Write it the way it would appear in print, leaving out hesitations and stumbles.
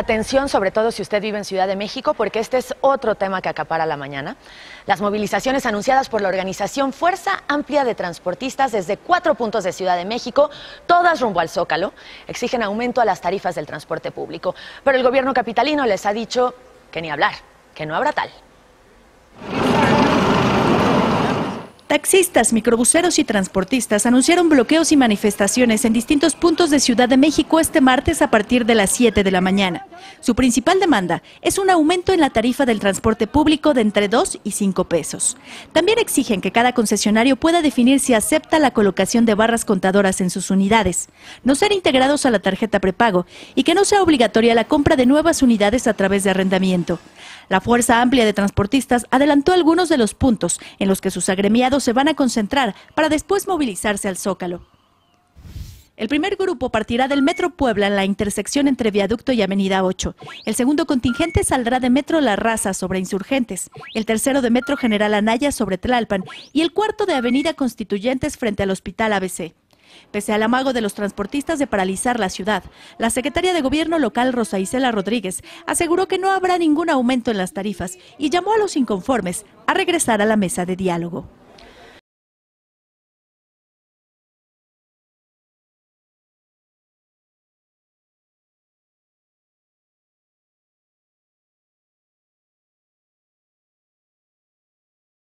Atención, sobre todo si usted vive en Ciudad de México, porque este es otro tema que acapara la mañana. Las movilizaciones anunciadas por la organización Fuerza Amplia de Transportistas desde 4 puntos de Ciudad de México, todas rumbo al Zócalo, exigen aumento a las tarifas del transporte público. Pero el gobierno capitalino les ha dicho que ni hablar, que no habrá tal. Taxistas, microbuseros y transportistas anunciaron bloqueos y manifestaciones en distintos puntos de Ciudad de México este martes a partir de las 7 de la mañana. Su principal demanda es un aumento en la tarifa del transporte público de entre 2 y 5 pesos. También exigen que cada concesionario pueda definir si acepta la colocación de barras contadoras en sus unidades, no ser integrados a la tarjeta prepago y que no sea obligatoria la compra de nuevas unidades a través de arrendamiento. La Fuerza Amplia de Transportistas adelantó algunos de los puntos en los que sus agremiados se van a concentrar para después movilizarse al Zócalo. El primer grupo partirá del Metro Puebla en la intersección entre Viaducto y Avenida 8. El segundo contingente saldrá de Metro La Raza sobre Insurgentes, el tercero de Metro General Anaya sobre Tlalpan y el cuarto de Avenida Constituyentes frente al Hospital ABC. Pese al amago de los transportistas de paralizar la ciudad, la secretaria de Gobierno local Rosa Icela Rodríguez aseguró que no habrá ningún aumento en las tarifas y llamó a los inconformes a regresar a la mesa de diálogo.